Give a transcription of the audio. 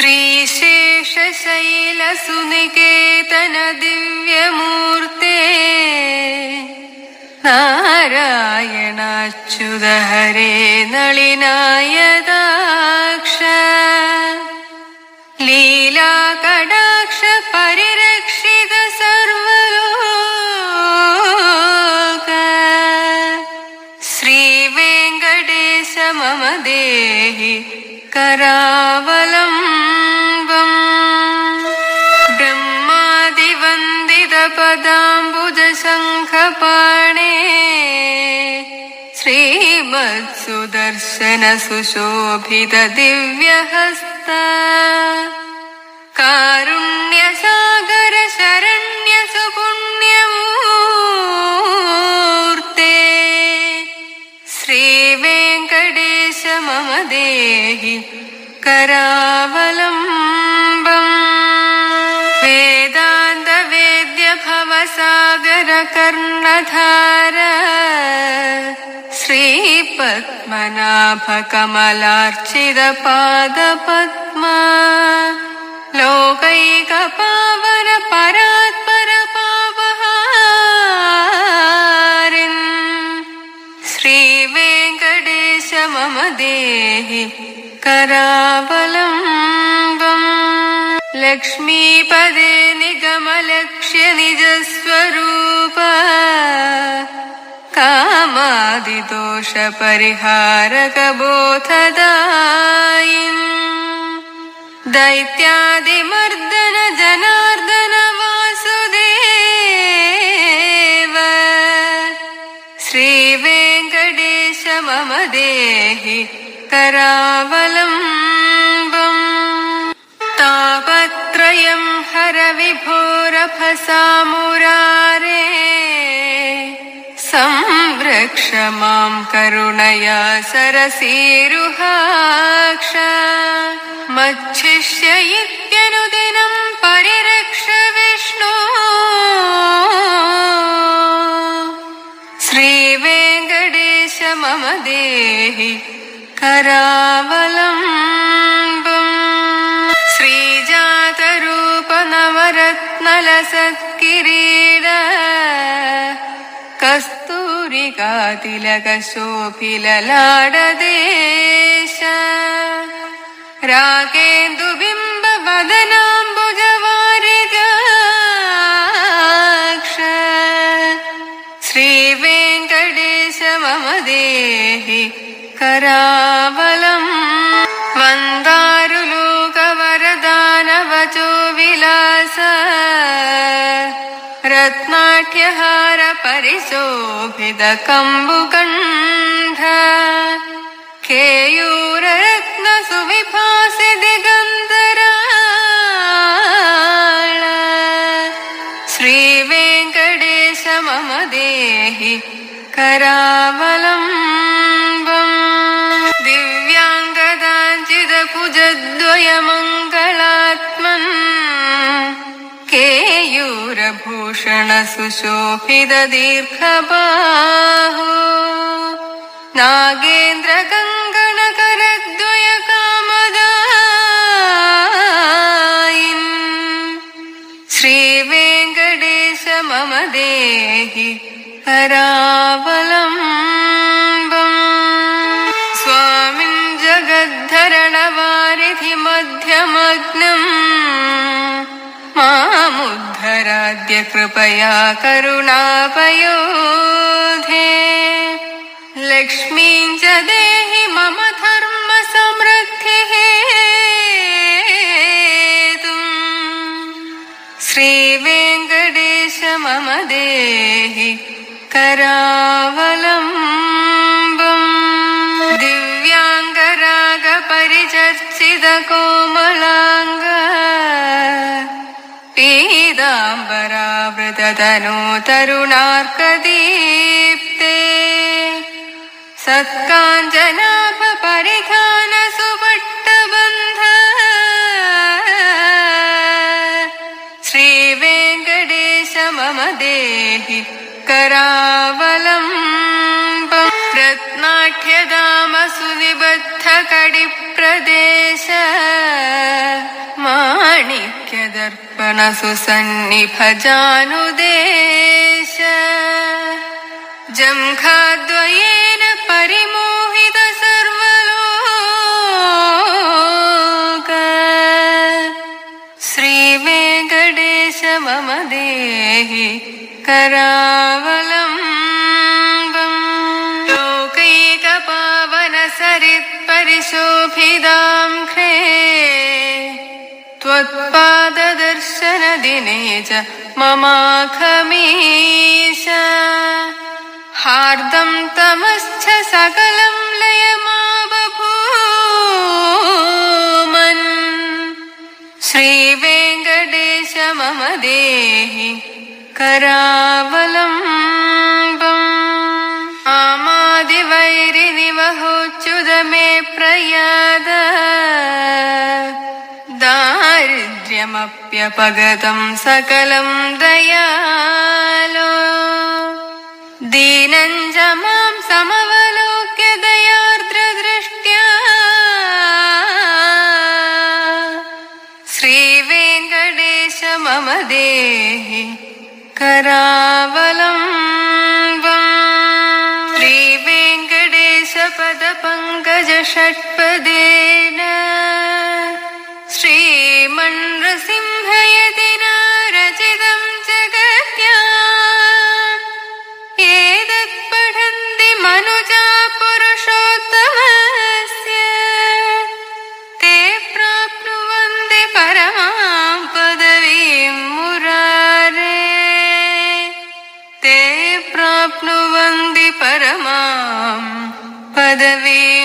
श्रीशेषशैलसुनिकेतन दिव्यमूर्ते नारायणाच्युत हरे नलिनायदाक्ष लीलाकटाक्ष परिरक्षित सर्वलोक श्री वेंकटेश मम देहि करावलम् पदाम्बुजशङ्खपाणे श्रीमत्सुदर्शन सुशोभित दिव्यहस्त कारुण्यसागर शरण्य सुपुण्यमूर्ते श्रीवेङ्कटेश मम देहि करावलम्बम् सागर कर्णधार श्री पद्मनाभ कमलार्चित पाद पद्मा लोकैक पावन परात्पर पापहारिन् श्री वेंकटेश मम देहि करावलम्बम् लक्ष्मीपदे निगमलक्ष्य निजस्वरूप कामादिदोषपरिहारक बोधदायिन् दैत्यादिमर्दन जनार्दन वासुदेव श्री वेंकटेश मम देहि करावलम्बम् तापत्रयं हर विभोरभसा मुरारे संरक्ष मां करुणया सरसीरुहाक्ष मच्छिष्य इत्यनुदिनं परिरक्ष विष्णो श्री वेंकटेश मम देहि करावलम्बम् नवरत्नलसत्किरीट कस्तूरिकातिलकशोभिललाडदेश राकेन्दुबिम्बवदनाम्बुजवारिदाक्ष श्री वेंकटेश मम देहि करावलम् वंदारुलोकवरदानवचो विलास रत्नाट्यहार परिशोभित कंबुकंठ केयूर रत्न सुविभासि दिगंधराळ श्री वेंकटेश मम देहि करावलम्बम् दिव्यांगदाञ्चित भुजद्वयमङ्गलात्मन् केयूरभूषण सुशोभित दीर्घबाहो नागेन्द्र कङ्गणकरद्वय कामदायिन् श्री वेंकटेश मम देहि करावलम्बम् स्वामिं जगद्धरणवारिधि मध्यमग्नम् मामुद्धराद्य कृपया करुणापयोधे लक्ष्मीं च देहि मम धर्म समृद्धिः श्री वेंकटेश मम देहि करावलम्बम् दिव्यांगराग परिचर्चित कोमलांग पीताम्बरावृततनो तरुणार्कदीप्ते सत्काञ्चनाभ परिधान सुपट्टबन्ध श्री वेंकटेश मम देहि करावलम्बम् रत्नाढ्यधाम सुनिबद्ध कडिप्रदेश चरण सुसन्निभजानुदेश जंघाद्वयेन परिमोहित सर्वलोक श्री वेंकटेश मम देहि करावलंबं लोकैक पावन सरित् परिशोभिदां ख्रे त्वत्पाद दर्शन दिने च ममाखमीश हार्दं तमश्च सकलं लयमाबभूमन् श्री वेंकटेश मम देहि करावलंबं आमादिवैरिनिवहोच्युत मे प्रयाद दारिद्र्यमप्यपगतं सकलं दयालो दीनं च मां समवलोक्य दयार्द्रदृष्ट्या श्रीवेङ्कटेश मम देहि करावलंबं श्रीवेङ्कटेश पदपङ्कज षट्पदेन श्रीमन्नृसिंहयति नारचितं जगत्या एतत्पठन्ति मनुजा पुरुषोत्तमस्य ते प्राप्नुवन्ति परमां पदवीं मुरारे ते प्राप्नुवन्ति परमां पदवीं।